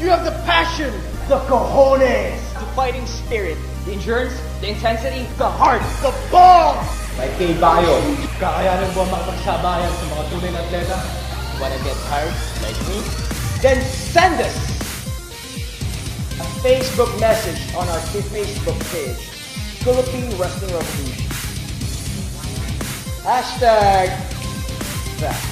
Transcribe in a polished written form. You have the passion, the cojones, the fighting spirit, the endurance, the intensity, the heart, the balls. Like Kay Bayo, kakayanin mo makapagsabayan sa mga tunay na atleta? Wanna get tired like me? Then send us a Facebook message on our Facebook page, Philippine Wrestling Revolution. #that.